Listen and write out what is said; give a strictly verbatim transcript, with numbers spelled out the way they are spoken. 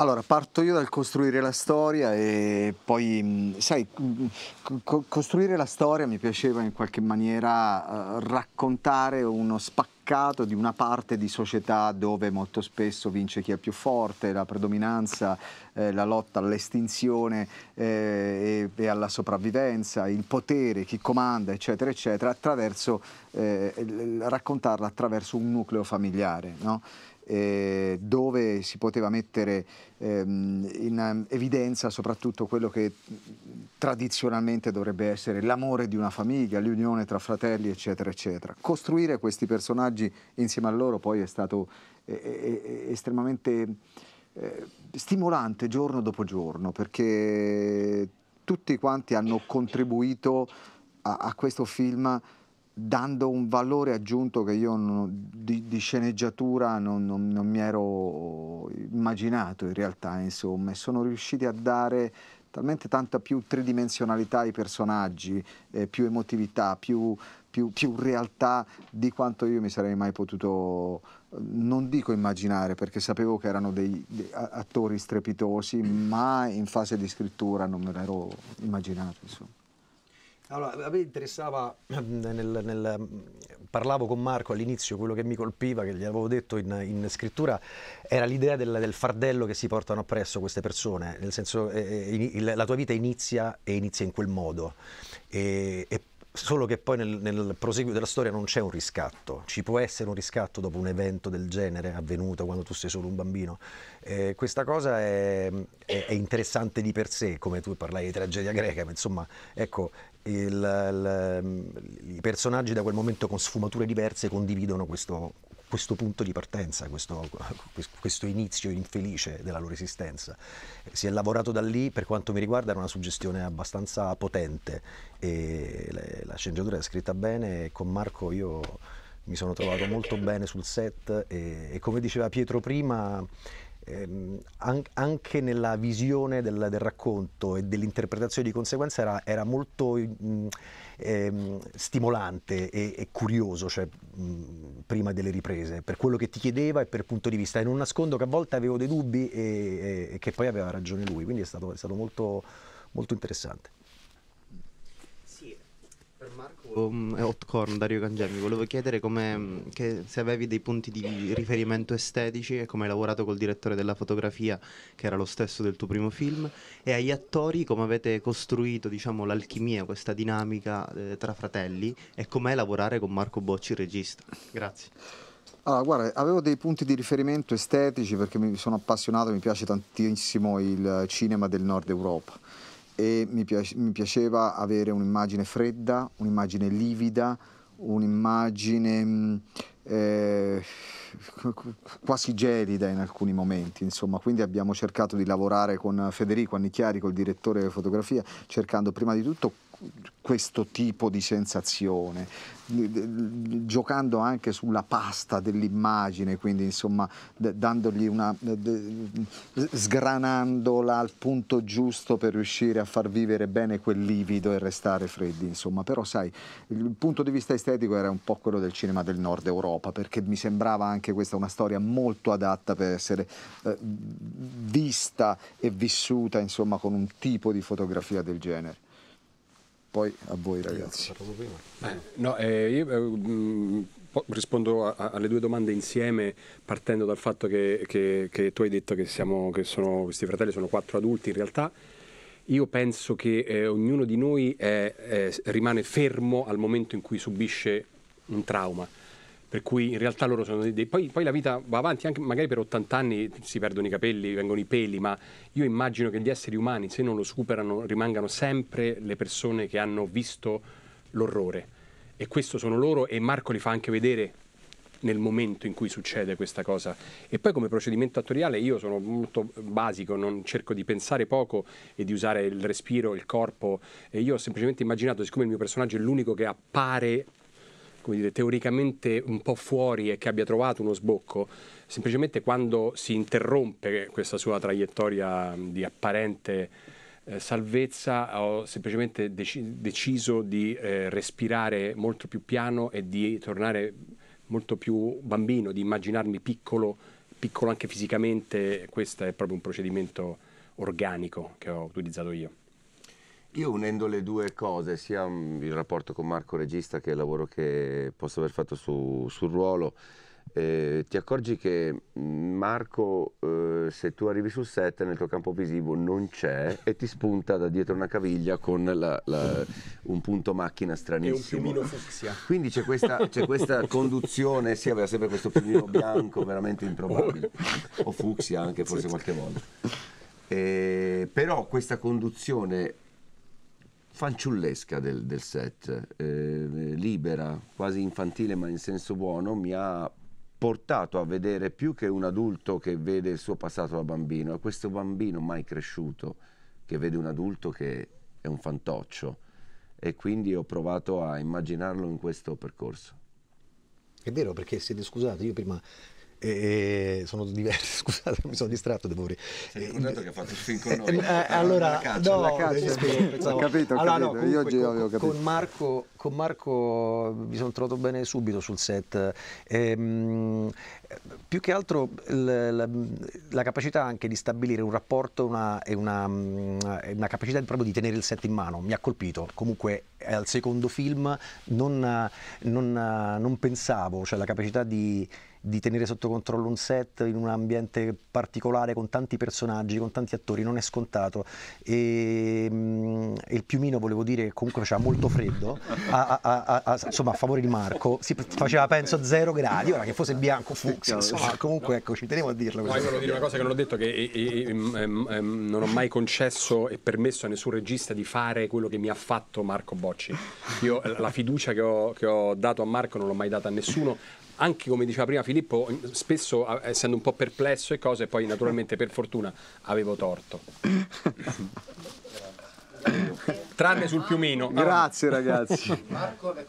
Allora, parto io dal costruire la storia e poi, sai, co- costruire la storia mi piaceva in qualche maniera eh, raccontare uno spaccato di una parte di società dove molto spesso vince chi è più forte, la predominanza, eh, la lotta all'estinzione eh, e, e alla sopravvivenza, il potere, chi comanda, eccetera, eccetera, attraverso, eh, raccontarla attraverso un nucleo familiare, no? Eh, dove si poteva mettere ehm, in evidenza soprattutto quello che tradizionalmente dovrebbe essere l'amore di una famiglia, l'unione tra fratelli, eccetera, eccetera. Costruire questi personaggi insieme a loro poi è stato eh, eh, estremamente eh, stimolante giorno dopo giorno, perché tutti quanti hanno contribuito a, a questo film dando un valore aggiunto che io non, di, di sceneggiatura non, non, non mi ero immaginato in realtà, insomma, e sono riusciti a dare talmente tanta più tridimensionalità ai personaggi, eh, più emotività, più, più, più realtà di quanto io mi sarei mai potuto, non dico immaginare, perché sapevo che erano dei, dei attori strepitosi, ma in fase di scrittura non me l'ero immaginato, insomma. Allora, a me interessava, nel, nel, parlavo con Marco all'inizio, quello che mi colpiva, che gli avevo detto in, in scrittura, era l'idea del, del fardello che si portano appresso queste persone, nel senso eh, in, la tua vita inizia e inizia in quel modo, e, e solo che poi nel, nel proseguo della storia non c'è un riscatto, ci può essere un riscatto dopo un evento del genere avvenuto quando tu sei solo un bambino. Eh, questa cosa è, è, è interessante di per sé, come tu parlai di tragedia greca, ma insomma, ecco, Il, il, i personaggi da quel momento con sfumature diverse condividono questo, questo punto di partenza, questo, questo inizio infelice della loro esistenza. Si è lavorato da lì, per quanto mi riguarda era una suggestione abbastanza potente e la, la sceneggiatura è scritta bene e con Marco io mi sono trovato molto bene sul set e, e come diceva Pietro prima, anche nella visione del, del racconto e dell'interpretazione di conseguenza era, era molto mh, ehm, stimolante e, e curioso, cioè, mh, prima delle riprese, per quello che ti chiedeva e per punto di vista, e non nascondo che a volte avevo dei dubbi e, e che poi aveva ragione lui, quindi è stato, è stato molto, molto interessante. Marco, Hotcorn, Dario Cangemi, volevo chiedere come, che se avevi dei punti di riferimento estetici e come hai lavorato col direttore della fotografia, che era lo stesso del tuo primo film, e agli attori come avete costruito, diciamo, l'alchimia, questa dinamica eh, tra fratelli, e com'è lavorare con Marco Bocci, regista. Grazie. Allora, guarda, avevo dei punti di riferimento estetici perché mi sono appassionato, mi piace tantissimo il cinema del Nord Europa. E mi, piace, mi piaceva avere un'immagine fredda, un'immagine livida, un'immagine eh, quasi gelida in alcuni momenti, insomma. Quindi abbiamo cercato di lavorare con Federico Annichiari, col direttore della fotografia, cercando prima di tutto questo tipo di sensazione, giocando anche sulla pasta dell'immagine, quindi insomma dandogli una, sgranandola al punto giusto per riuscire a far vivere bene quel livido e restare freddi, insomma. Però sai, il punto di vista estetico era un po' quello del cinema del Nord Europa, perché mi sembrava anche questa una storia molto adatta per essere eh, vista e vissuta, insomma, con un tipo di fotografia del genere. Poi a voi ragazzi. No, eh, io eh, rispondo a, a, alle due domande insieme, partendo dal fatto che, che, che tu hai detto che, siamo, che sono, questi fratelli sono quattro adulti. In realtà io penso che eh, ognuno di noi è, è, rimane fermo al momento in cui subisce un trauma, per cui in realtà loro sono dei... Poi, poi la vita va avanti, anche magari per ottanta anni si perdono i capelli, vengono i peli, ma io immagino che gli esseri umani, se non lo superano, rimangano sempre le persone che hanno visto l'orrore. E questo sono loro, e Marco li fa anche vedere nel momento in cui succede questa cosa. E poi come procedimento attoriale io sono molto basico, non cerco di pensare poco e di usare il respiro, il corpo. E io ho semplicemente immaginato, siccome il mio personaggio è l'unico che appare, come dire, teoricamente un po' fuori e che abbia trovato uno sbocco, semplicemente quando si interrompe questa sua traiettoria di apparente eh, salvezza, ho semplicemente deci deciso di eh, respirare molto più piano e di tornare molto più bambino, di immaginarmi piccolo piccolo anche fisicamente, questo è proprio un procedimento organico che ho utilizzato io. Io unendo le due cose, sia il rapporto con Marco regista che il lavoro che posso aver fatto su, sul ruolo, eh, ti accorgi che Marco, eh, se tu arrivi sul set nel tuo campo visivo non c'è e ti spunta da dietro una caviglia con la, la, un punto macchina stranissimo. E un piumino fucsia. Quindi c'è questa, questa conduzione, sì, aveva sempre questo piumino bianco veramente improbabile, o fucsia anche forse qualche volta. Eh, però questa conduzione fanciullesca del, del set, eh, libera, quasi infantile ma in senso buono, mi ha portato a vedere più che un adulto che vede il suo passato da bambino, è questo bambino mai cresciuto che vede un adulto che è un fantoccio, e quindi ho provato a immaginarlo in questo percorso. È vero, perché siete, scusate, io prima... E sono diversi, scusate, mi sono distratto, devo dire. Sei contento che ha fatto il film con noi? Eh, allora, caccia, no, caccia, no. Ho capito, ho allora, capito. No, comunque, io oggi con, avevo capito. Con Marco, con Marco mi sono trovato bene subito sul set. Ehm, più che altro la, la, la capacità anche di stabilire un rapporto, una, e una, una capacità proprio di tenere il set in mano, mi ha colpito. Comunque al secondo film non, non, non pensavo, cioè la capacità di... di tenere sotto controllo un set in un ambiente particolare con tanti personaggi, con tanti attori, non è scontato. E, e il piumino, volevo dire, che comunque faceva molto freddo, a, a, a, a, insomma, a favore di Marco, si faceva penso zero gradi, ora che fosse bianco fucsia, insomma, comunque ecco, ci tenevo a dirlo. No, io volevo dire una cosa che non ho detto, che e, e, e, em, em, non ho mai concesso e permesso a nessun regista di fare quello che mi ha fatto Marco Bocci. Io la fiducia che ho, che ho dato a Marco non l'ho mai data a nessuno. Anche come diceva prima Filippo, spesso essendo un po' perplesso e cose, poi naturalmente per fortuna avevo torto. Tranne sul piumino. Grazie ragazzi. Marco,